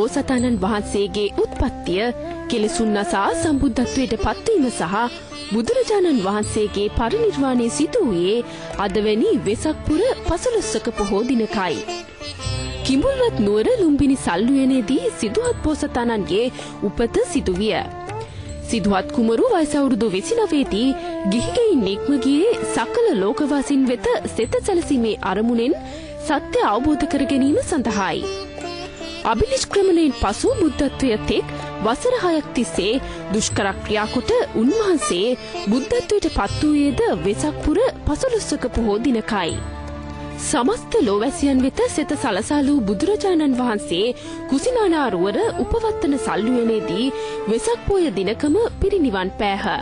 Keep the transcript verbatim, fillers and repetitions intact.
බෝසතාණන් වහන්සේගේ උත්පත්තිය කෙලෙසුන්නසා සම්බුද්ධත්වයට පත්වීම සහ බුදුරජාණන් වහන්සේගේ පරිනිර්වාණය සිදු වූයේ අදවැනි වෙසක් පුර පසළොස්වක පොහෝ දිනකයි. කිඹුල්වත් නුවර ලුම්බිනි සල්ලුවනේදී සිදුහත් බෝසතාණන්ගේ උපත සිදුවිය. සිදුහත් කුමරු වයස අවුරුදු විසිනවය දී ගිහිගෙයින් නික්ම ගියේ සකල ලෝකවාසීන් වෙත සිත සැලසීමේ අරමුණෙන් සත්‍ය අවබෝධ කර ගැනීම සඳහායි. අභිනිෂ්ක්‍රමණයෙන් පසු බුද්ධත්වයේ තෙක් වසර හයක් තිස්සේ දුෂ්කර ක්‍රියා කොට උන්වහන්සේ බුද්ධත්වයට පත් වූයේද වෙසක් පුර පසළොස්වක පොහෝ දිනකයි. සමස්ත ලෝවැසියන් වෙත සිත සලසාලු බුදුරජාණන් වහන්සේ කුසිනානාරුවර උපවත්තන සල්ලුවනේදී වෙසක් පොය දිනකම පිරිනිවන් පෑහ.